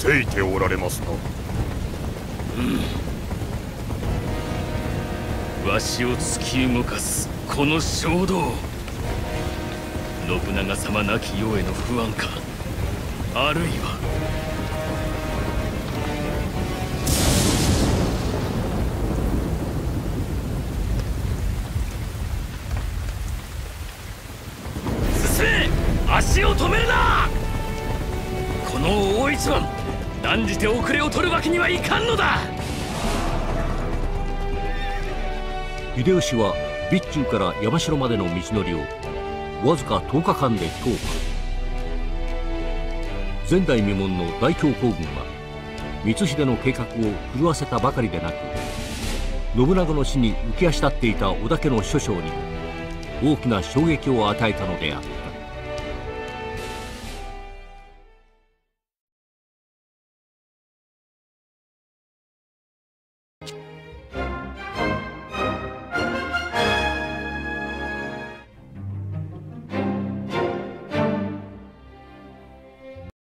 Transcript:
せいておられますな。うん。わしを突き動かすこの衝動、信長様亡き世への不安か、あるいは足を止めるな。この大一番、断じて遅れを取るわけにはいかんのだ。秀吉は備中から山城までの道のりをわずか10日間で踏破。前代未聞の大強行軍は光秀の計画を狂わせたばかりでなく、信長の死に浮き足立っていた織田家の諸将に大きな衝撃を与えたのであった。